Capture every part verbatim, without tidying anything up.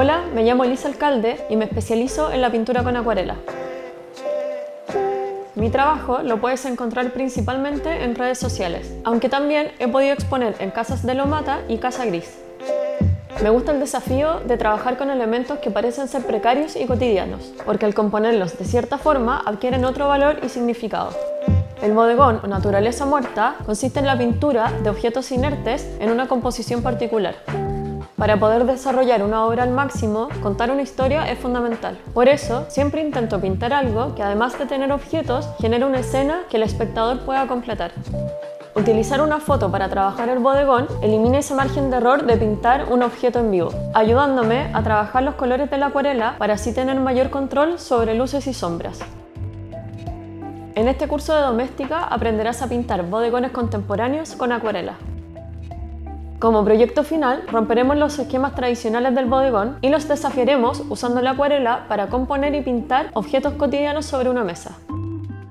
Hola, me llamo Elisa Alcalde y me especializo en la pintura con acuarela. Mi trabajo lo puedes encontrar principalmente en redes sociales, aunque también he podido exponer en Casas de Lomata y Casa Gris. Me gusta el desafío de trabajar con elementos que parecen ser precarios y cotidianos, porque al componerlos de cierta forma adquieren otro valor y significado. El bodegón o naturaleza muerta consiste en la pintura de objetos inertes en una composición particular. Para poder desarrollar una obra al máximo, contar una historia es fundamental. Por eso, siempre intento pintar algo que, además de tener objetos, genere una escena que el espectador pueda completar. Utilizar una foto para trabajar el bodegón elimina ese margen de error de pintar un objeto en vivo, ayudándome a trabajar los colores de la acuarela para así tener mayor control sobre luces y sombras. En este curso de Domestika aprenderás a pintar bodegones contemporáneos con acuarela. Como proyecto final, romperemos los esquemas tradicionales del bodegón y los desafiaremos usando la acuarela para componer y pintar objetos cotidianos sobre una mesa.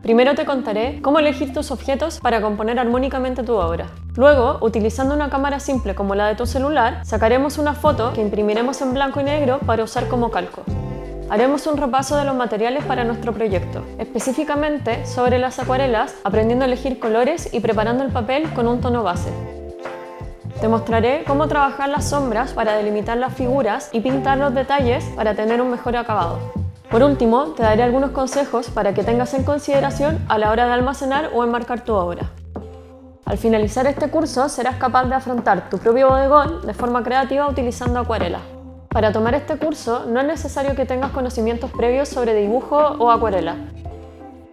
Primero te contaré cómo elegir tus objetos para componer armónicamente tu obra. Luego, utilizando una cámara simple como la de tu celular, sacaremos una foto que imprimiremos en blanco y negro para usar como calco. Haremos un repaso de los materiales para nuestro proyecto, específicamente sobre las acuarelas, aprendiendo a elegir colores y preparando el papel con un tono base. Te mostraré cómo trabajar las sombras para delimitar las figuras y pintar los detalles para tener un mejor acabado. Por último, te daré algunos consejos para que tengas en consideración a la hora de almacenar o enmarcar tu obra. Al finalizar este curso, serás capaz de afrontar tu propio bodegón de forma creativa utilizando acuarela. Para tomar este curso, no es necesario que tengas conocimientos previos sobre dibujo o acuarela.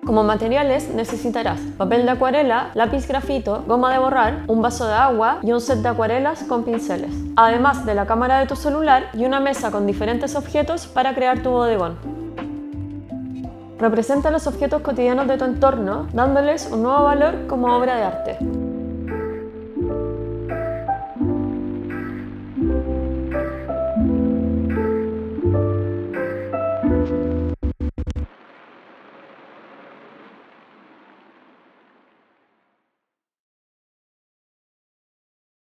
Como materiales, necesitarás papel de acuarela, lápiz grafito, goma de borrar, un vaso de agua y un set de acuarelas con pinceles, además de la cámara de tu celular y una mesa con diferentes objetos para crear tu bodegón. Representa los objetos cotidianos de tu entorno, dándoles un nuevo valor como obra de arte.